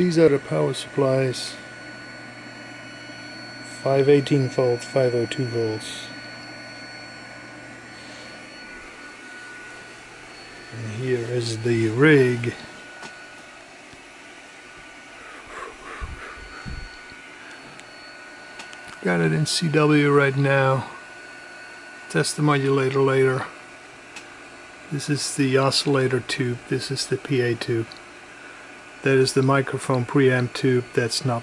These are the power supplies, 518 volts, 502 volts. And here is the rig. Got it in CW right now. Test the modulator later. This is the oscillator tube. This is the PA tube. That is the microphone preamp tube. That's not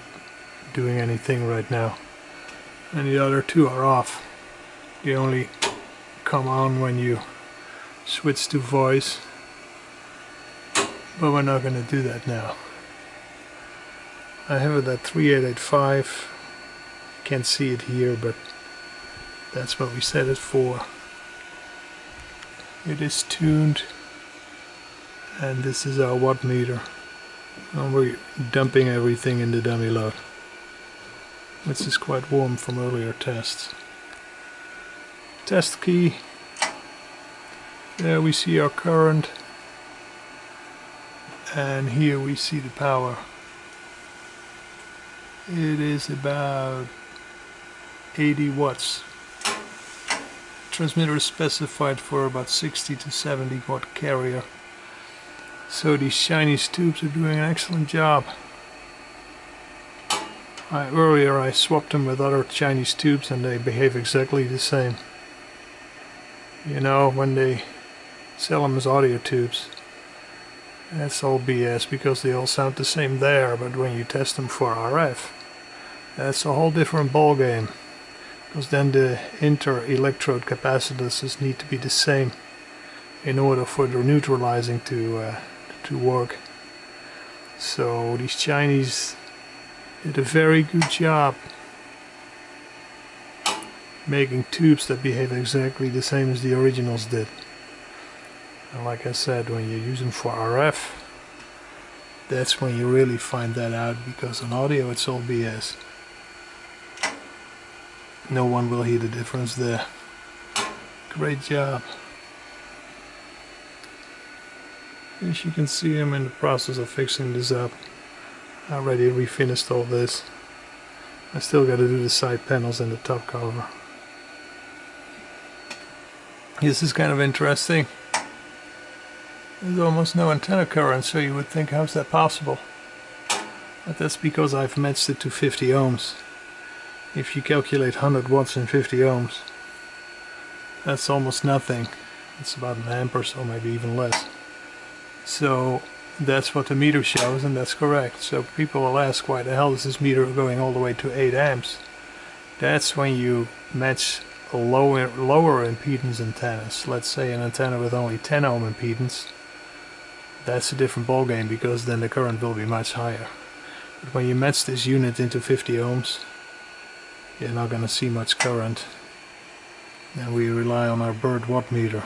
doing anything right now. And the other two are off. They only come on when you switch to voice. But we're not going to do that now. I have it at 3885. Can't see it here, but that's what we set it for. It is tuned, and this is our watt meter, and we're dumping everything in the dummy load, which is quite warm from earlier tests. Test key. There we see our current, and here we see the power. It is about 80 watts. Transmitter is specified for about 60 to 70 watt carrier. So these Chinese tubes are doing an excellent job. Earlier I swapped them with other Chinese tubes and they behave exactly the same. You know, when they sell them as audio tubes, that's all BS, because they all sound the same there, but when you test them for RF, that's a whole different ballgame. Because then the inter-electrode capacitances need to be the same in order for the neutralizing to work. So these Chinese did a very good job making tubes that behave exactly the same as the originals did. And like I said, when you use them for RF, that's when you really find that out, because on audio it's all BS. No one will hear the difference there. Great job. As you can see, I'm in the process of fixing this up. I already refinished all this. I still got to do the side panels and the top cover. This is kind of interesting. There's almost no antenna current, so you would think, how's that possible? But that's because I've matched it to 50 ohms. If you calculate 100 watts in 50 ohms, that's almost nothing. It's about an amp or so, maybe even less. So that's what the meter shows, and that's correct. So people will ask, why the hell is this meter going all the way to 8 amps? That's when you match a lower impedance antennas. Let's say an antenna with only 10 ohm impedance. That's a different ballgame, because then the current will be much higher. But when you match this unit into 50 ohms, you're not going to see much current, and we rely on our bird watt meter.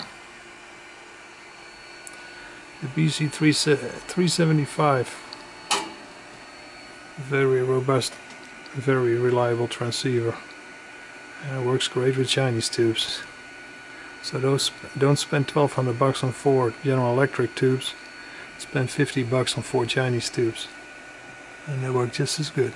The BC-375, very robust, very reliable transceiver, and it works great with Chinese tubes. So don't spend $1,200 on 4 General Electric tubes, spend $50 on 4 Chinese tubes, and they work just as good.